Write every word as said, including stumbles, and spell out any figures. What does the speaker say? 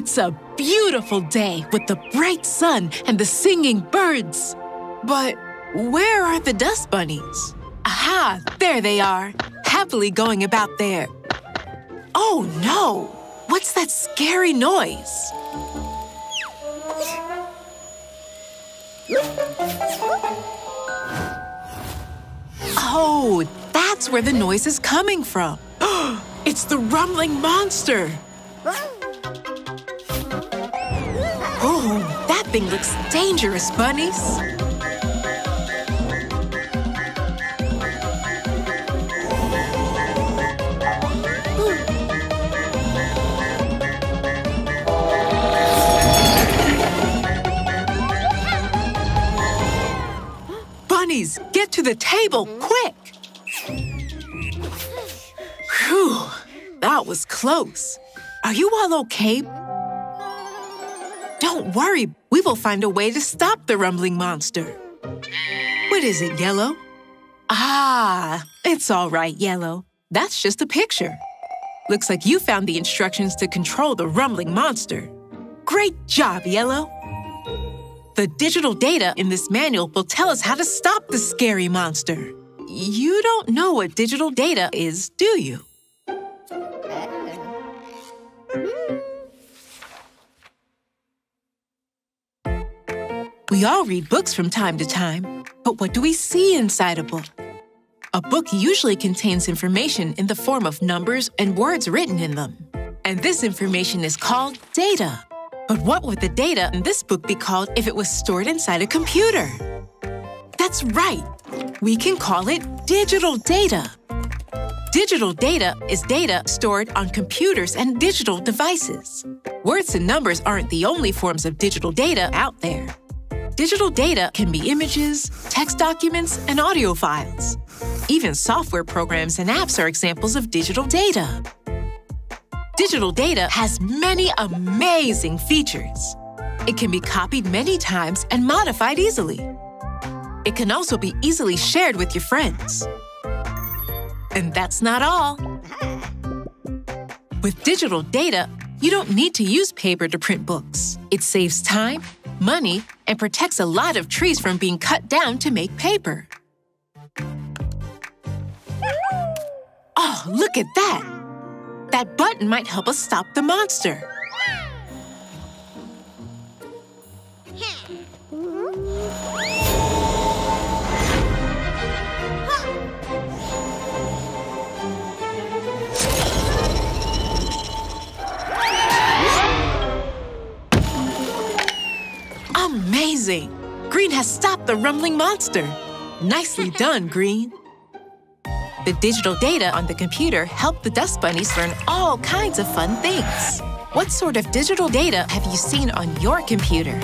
It's a beautiful day with the bright sun and the singing birds. But where are the dust bunnies? Aha, there they are, happily going about there. Oh no, what's that scary noise? Oh, that's where the noise is coming from. It's the rumbling monster. Oh, that thing looks dangerous, bunnies. Bunnies, get to the table, quick! Whew, that was close. Are you all okay? Don't worry, we will find a way to stop the rumbling monster. What is it, Yellow? Ah, it's all right, Yellow. That's just a picture. Looks like you found the instructions to control the rumbling monster. Great job, Yellow. The digital data in this manual will tell us how to stop the scary monster. You don't know what digital data is, do you? We all read books from time to time, but what do we see inside a book? A book usually contains information in the form of numbers and words written in them. And this information is called data. But what would the data in this book be called if it was stored inside a computer? That's right! We can call it digital data. Digital data is data stored on computers and digital devices. Words and numbers aren't the only forms of digital data out there. Digital data can be images, text documents, and audio files. Even software programs and apps are examples of digital data. Digital data has many amazing features. It can be copied many times and modified easily. It can also be easily shared with your friends. And that's not all. With digital data, you don't need to use paper to print books. It saves time, money, and protects a lot of trees from being cut down to make paper. Oh, look at that! That button might help us stop the monster. Amazing! Green has stopped the rumbling monster. Nicely done, Green. The digital data on the computer helped the dust bunnies learn all kinds of fun things. What sort of digital data have you seen on your computer?